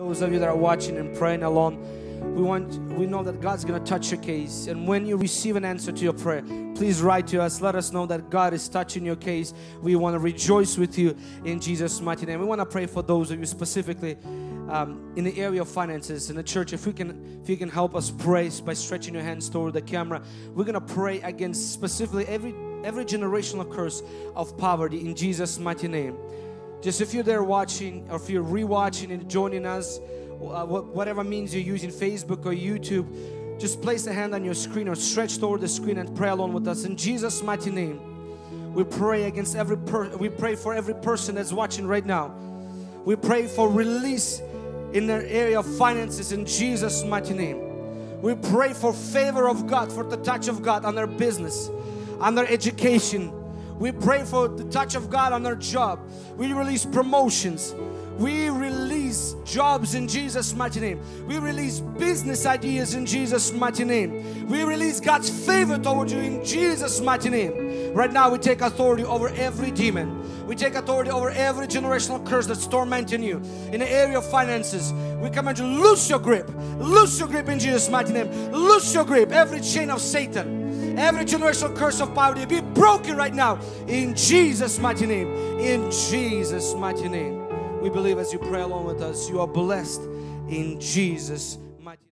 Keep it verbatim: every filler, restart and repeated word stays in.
Those of you that are watching and praying along, we want, we know that God's going to touch your case. And when you receive an answer to your prayer, please write to us. Let us know that God is touching your case. We want to rejoice with you in Jesus' mighty name. We want to pray for those of you specifically um, in the area of finances in the church. If we can, if you can help us pray by stretching your hands toward the camera, we're going to pray against specifically every every generational curse of poverty in Jesus' mighty name. Just if you're there watching, or if you're re-watching and joining us, uh, whatever means you're using, Facebook or YouTube, just place a hand on your screen or stretch toward the screen and pray along with us. In Jesus' mighty name, we pray against every per we pray for every person that's watching right now. We pray for release in their area of finances in Jesus' mighty name. We pray for favor of God, for the touch of God on their business, on their education. We pray for the touch of God on our job. We release promotions. We release jobs in Jesus' mighty name. We release business ideas in Jesus' mighty name. We release God's favor toward you in Jesus' mighty name. Right now we take authority over every demon. We take authority over every generational curse that's tormenting you in the area of finances. We command you, loose your grip. Loose your grip in Jesus' mighty name. Loose your grip. Every chain of Satan. Every generational curse of poverty be broken right now in Jesus' mighty name. In Jesus' mighty name. We believe as you pray along with us, you are blessed in Jesus'